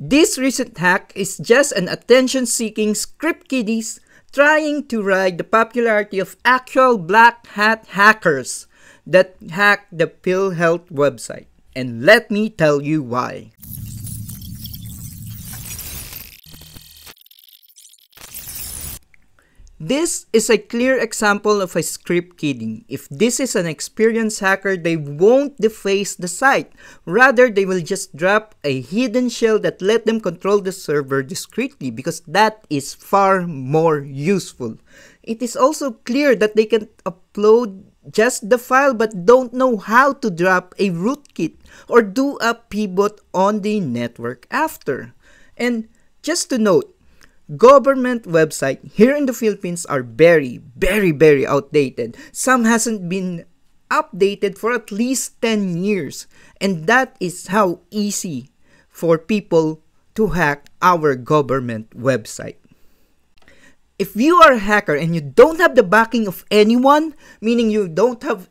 This recent hack is just an attention-seeking script kiddies trying to ride the popularity of actual black hat hackers that hack the PhilHealth website. And let me tell you why. This is a clear example of a script kidding. If this is an experienced hacker, they won't deface the site. Rather, they will just drop a hidden shell that let them control the server discreetly, because that is far more useful. It is also clear that they can upload just the file but don't know how to drop a rootkit or do a pivot on the network after. And just to note, government websites here in the Philippines are very, very, very outdated. Some hasn't been updated for at least 10 years. And that is how easy for people to hack our government website. If you are a hacker and you don't have the backing of anyone, meaning you don't have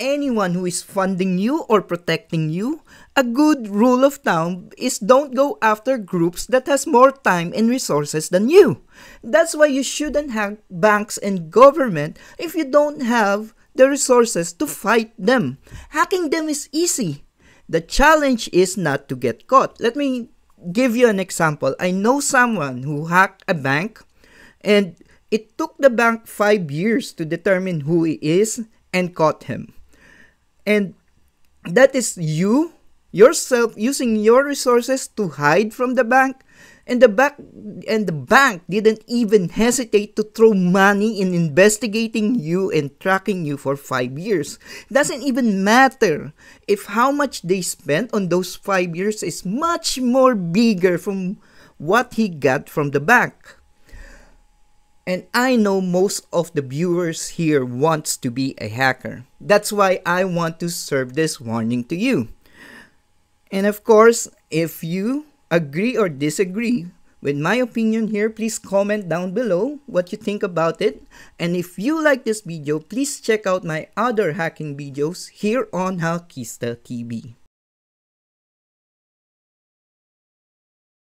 anyone who is funding you or protecting you, a good rule of thumb is don't go after groups that has more time and resources than you. That's why you shouldn't hack banks and government if you don't have the resources to fight them. Hacking them is easy. The challenge is not to get caught. Let me give you an example. I know someone who hacked a bank, and it took the bank 5 years to determine who he is and caught him. And that is you, yourself, using your resources to hide from the bank. And the bank didn't even hesitate to throw money in investigating you and tracking you for 5 years. Doesn't even matter if how much they spent on those 5 years is much more bigger from what he got from the bank. And I know most of the viewers here wants to be a hacker. That's why I want to serve this warning to you. And of course, if you agree or disagree with my opinion here, please comment down below what you think about it. And if you like this video, please check out my other hacking videos here on Hakista TV.